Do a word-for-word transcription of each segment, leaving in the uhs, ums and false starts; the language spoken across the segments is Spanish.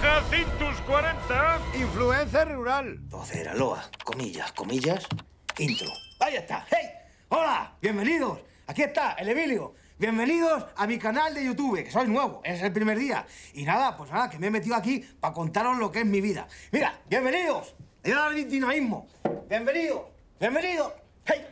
Jacintus cuarenta. Influencer rural. Poder, aloha. Comillas, comillas. Intro. Ahí está. ¡Hey! ¡Hola! Bienvenidos. Aquí está, el Emilio. Bienvenidos a mi canal de YouTube, que soy nuevo, es el primer día. Y nada, pues nada, que me he metido aquí para contaros lo que es mi vida. Mira, bienvenidos. Le voy a dar el dinamismo. Bienvenidos. Bienvenidos. ¡Hey!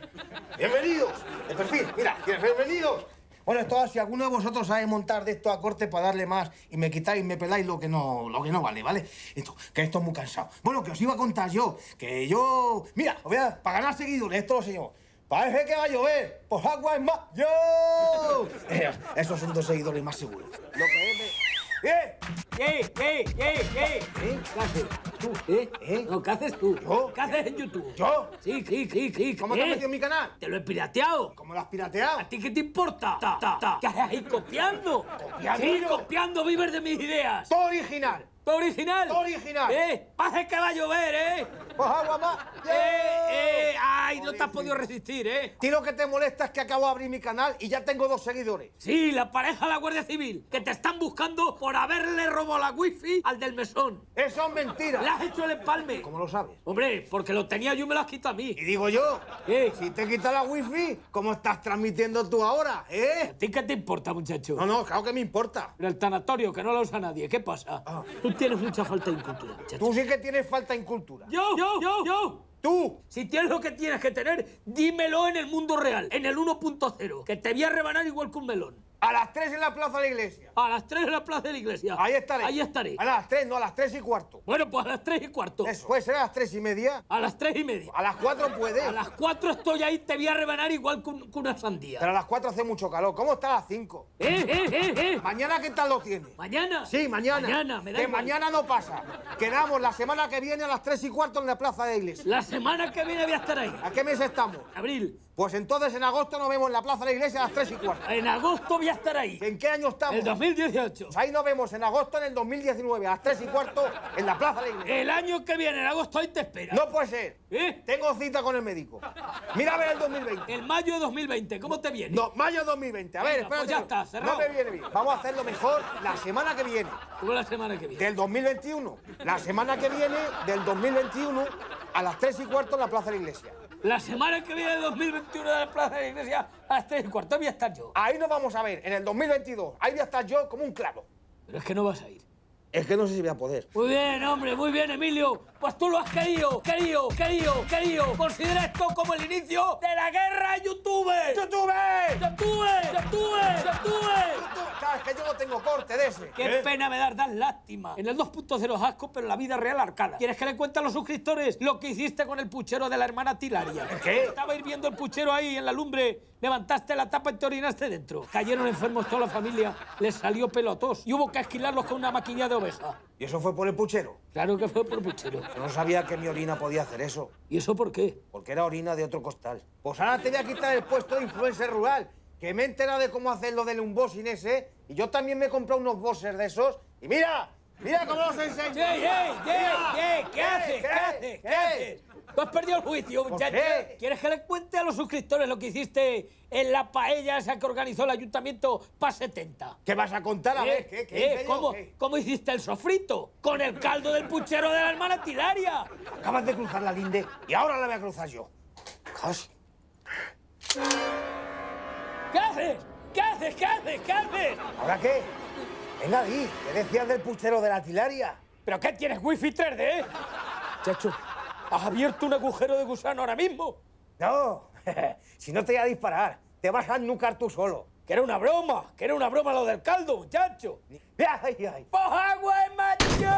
Bienvenidos. El perfil, mira, bienvenidos. Bueno, esto, si alguno de vosotros sabe montar de esto a corte para darle más y me quitáis, me peláis lo que no, lo que no vale, ¿vale? Esto, que esto es muy cansado. Bueno, que os iba a contar yo, que yo... Mira, os voy a... Para ganar seguidores, esto lo sé yo. Parece que va a llover, pues agua es más. ¡Yo! Eh, esos son dos seguidores más seguros. Lo que es... De... ¡Eh! ¡Eh! ¡Eh! ¡Eh! ¡Eh! ¿Eh? ¿Qué haces? ¿Tú? ¿Eh? ¿Eh? No, ¿qué haces tú? ¿Yo? ¿Qué haces en YouTube? ¿Yo? Sí, sí, sí, sí. ¿Cómo ¿Eh? te has metido en mi canal? Te lo he pirateado. ¿Cómo lo has pirateado? ¿A ti qué te importa? Ta, ta, ta. ¿Qué haces ahí copiando? ¿Copiando? Sí, copiando vives de mis ideas. ¡Todo original! ¿Todo original? ¡Todo original! ¡Eh! ¡Parece que va a llover, eh! ¡Pues agua más! ¡Eh! ¡Eh! ¡Ay! No te has podido resistir, eh. Ti lo que te molesta es que acabo de abrir mi canal y ya tengo dos seguidores. Sí, la pareja de la Guardia Civil, que te están buscando por haberle robado la wifi al del mesón. ¡Eso es mentira! ¡Le has hecho el empalme! ¿Cómo lo sabes? Hombre, porque lo tenía yo y me lo has quitado a mí. Y digo yo, ¿eh? Si te quita la wifi, ¿cómo estás transmitiendo tú ahora, eh? ¿A ti qué te importa, muchacho? No, no, claro que me importa. Pero el tanatorio, que no lo usa nadie, ¿qué pasa? Ah. Tienes mucha falta de cultura, muchacho. Tú sí que tienes falta de cultura. Yo, yo, yo, yo. Tú. Si tienes lo que tienes que tener, dímelo en el mundo real, en el uno punto cero, que te voy a rebanar igual que un melón. A las tres en la plaza de la iglesia. A las tres en la plaza de la iglesia. Ahí estaré. Ahí estaré. A las tres, no, a las tres y cuarto. Bueno, pues a las tres y cuarto. Eso. ¿Puede ser a las tres y media? A las tres y media. A las cuatro puede. A las cuatro estoy ahí, te voy a rebanar igual que, un, que una sandía. Pero a las cuatro hace mucho calor. ¿Cómo está a las cinco? Eh, eh, eh, eh. ¿Mañana qué tal lo tienes? ¿Mañana? Sí, mañana. Mañana, me da igual. Que mañana no pasa. Quedamos la semana que viene a las tres y cuarto en la plaza de la iglesia. La semana que viene voy a estar ahí. ¿A qué mes estamos? Abril. Pues entonces en agosto nos vemos en la plaza de la iglesia a las tres y cuarto. En agosto voy a estar ahí. ¿En qué año estamos? El dos mil dieciocho. Pues ahí nos vemos en agosto en el dos mil diecinueve, a las tres y cuarto en la plaza de la iglesia. El año que viene, en agosto, ahí te espera. No puede ser. ¿Eh? Tengo cita con el médico. Mira a ver el dos mil veinte. El mayo de dos mil veinte, ¿cómo te viene? No, mayo de dos mil veinte. A ver, espera. Pues ya está, cerrado. No me viene bien. Vamos a hacerlo mejor la semana que viene. ¿Cómo la semana que viene? Del dos mil veintiuno. La semana que viene, del dos mil veintiuno, a las tres y cuarto en la plaza de la iglesia. La semana que viene, el dos mil veintiuno, de la plaza de la iglesia, a las tres y cuarto voy a estar yo. Ahí nos vamos a ver, en el dos mil veintidós. Ahí voy a estar yo como un clavo. Pero es que no vas a ir. Es que no sé si voy a poder. Muy bien, hombre, muy bien, Emilio. Pues tú lo has querido, querido, querido, querido. Considera esto como el inicio de la guerra YouTube. ¡YouTube! ¡YouTube! ¡YouTube! ¡YouTube! Sabes que yo no tengo corte de ese. Qué ¿Eh? pena me das, das lástima. En el dos punto cero es asco, pero en la vida real arcada. ¿Quieres que le cuente a los suscriptores lo que hiciste con el puchero de la hermana Tilaria? ¿Qué? Estaba hirviendo el puchero ahí en la lumbre. Levantaste la tapa y te orinaste dentro. Cayeron enfermos toda la familia, les salió pelotos y hubo que esquilarlos con una maquinilla de oveja. ¿Y eso fue por el puchero? Claro que fue por el puchero. Yo no sabía que mi orina podía hacer eso. ¿Y eso por qué? Porque era orina de otro costal. Pues ahora te voy a quitar el puesto de influencer rural, que me he enterado de cómo hacer lo del unboxing ese y yo también me he comprado unos boxers de esos y ¡mira! ¡Mira cómo los enseño! ¡Ey, ey, ey! ¿Qué haces? ¿Qué haces? ¿Qué haces? Tú has perdido el juicio, muchacho. ¿Quieres que le cuente a los suscriptores lo que hiciste en la paella esa que organizó el ayuntamiento para setenta? ¿Qué vas a contar? A ¿Eh? ver, ¿qué? qué ¿Eh? ¿Cómo, ¿Cómo hiciste el sofrito? Con el caldo del puchero de la hermana Tilaria. Acabas de cruzar la linde y ahora la voy a cruzar yo. Casi. ¿Qué haces? ¿Qué haces? ¿Qué haces? ¿Qué haces? ¿Ahora qué? Venga, di. ¿Qué decías del puchero de la Tilaria? ¿Pero qué tienes, wifi tres D? Chacho, ¿has abierto un agujero de gusano ahora mismo? No, si no te voy a disparar, te vas a ennucar tú solo. Que era una broma, que era una broma lo del caldo, muchacho. ¡Ay, ay! ¡Pues agua, macho!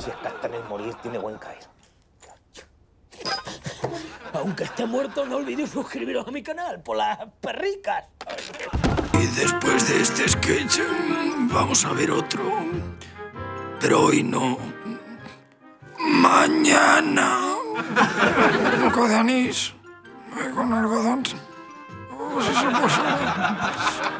Si estás tan en morir, tiene buen caer. Aunque esté muerto, no olvides suscribiros a mi canal, por las perricas. Y después de este sketch, vamos a ver otro. Pero hoy no. Mañana. Un poco de anís. Con algodón. Oh, si se puso.